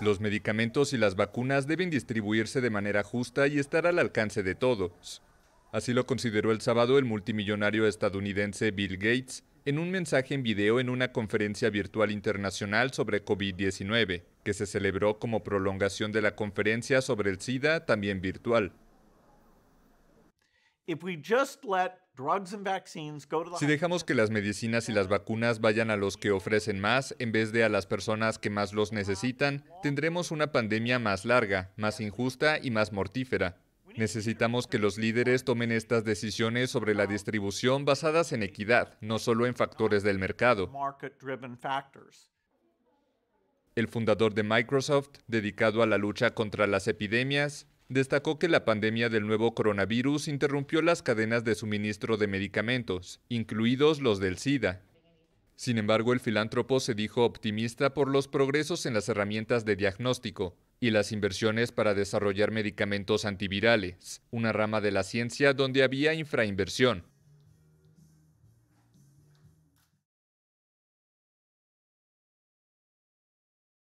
Los medicamentos y las vacunas deben distribuirse de manera justa y estar al alcance de todos. Así lo consideró el sábado el multimillonario estadounidense Bill Gates en un mensaje en video en una conferencia virtual internacional sobre COVID-19, que se celebró como prolongación de la conferencia sobre el SIDA, también virtual. Si dejamos que las medicinas y las vacunas vayan a los que ofrecen más en vez de a las personas que más los necesitan, tendremos una pandemia más larga, más injusta y más mortífera. Necesitamos que los líderes tomen estas decisiones sobre la distribución basadas en equidad, no solo en factores del mercado. El fundador de Microsoft, dedicado a la lucha contra las epidemias, destacó que la pandemia del nuevo coronavirus interrumpió las cadenas de suministro de medicamentos, incluidos los del SIDA. Sin embargo, el filántropo se dijo optimista por los progresos en las herramientas de diagnóstico y las inversiones para desarrollar medicamentos antivirales, una rama de la ciencia donde había infrainversión.